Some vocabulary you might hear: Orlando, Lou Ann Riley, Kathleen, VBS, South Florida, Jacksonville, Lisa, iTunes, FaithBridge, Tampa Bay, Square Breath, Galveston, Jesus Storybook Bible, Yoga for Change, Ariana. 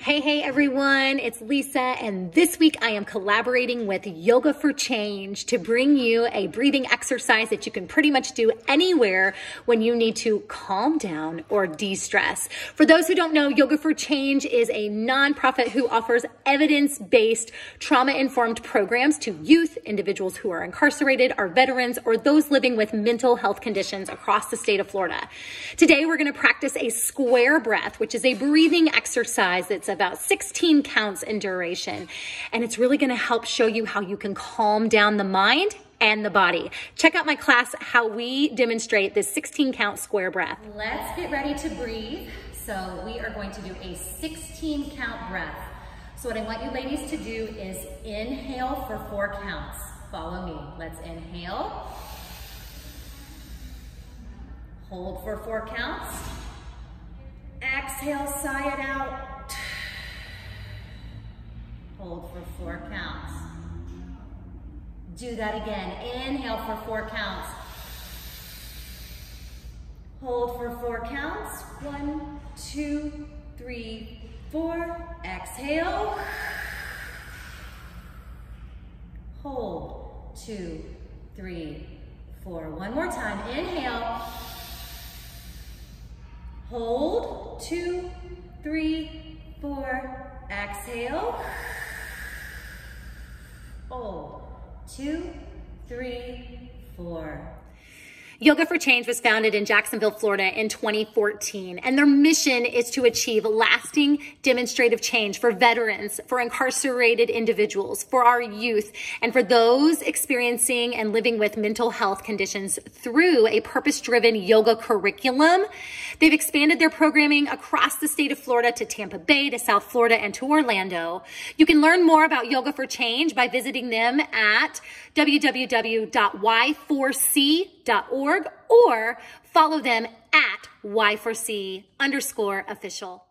Hey everyone, it's Lisa, and this week I am collaborating with Yoga for Change to bring you a breathing exercise that you can pretty much do anywhere when you need to calm down or de-stress. For those who don't know, Yoga for Change is a nonprofit who offers evidence-based, trauma-informed programs to youth, individuals who are incarcerated, are veterans, or those living with mental health conditions across the state of Florida. Today we're going to practice a square breath, which is a breathing exercise that's about 16 counts in duration, and it's really going to help show you how you can calm down the mind and the body. Check out my class, how we demonstrate this 16 count square breath. Let's get ready to breathe. So we are going to do a 16 count breath. So what I want you ladies to do is inhale for 4 counts. Follow me. Let's inhale. Hold for 4 counts. Exhale, sigh it out. Hold for 4 counts. Do that again. Inhale for 4 counts. Hold for 4 counts. 1, 2, 3, 4. Exhale. Hold. 2, 3, 4. One more time. Inhale. Hold. 2, 3, 4. Exhale. Hold. 2, 3, 4. Yoga for Change was founded in Jacksonville, Florida in 2014, and their mission is to achieve lasting demonstrative change for veterans, for incarcerated individuals, for our youth, and for those experiencing and living with mental health conditions through a purpose-driven yoga curriculum. They've expanded their programming across the state of Florida to Tampa Bay, to South Florida, and to Orlando. You can learn more about Yoga for Change by visiting them at www.y4c.org or follow them at y4c_official.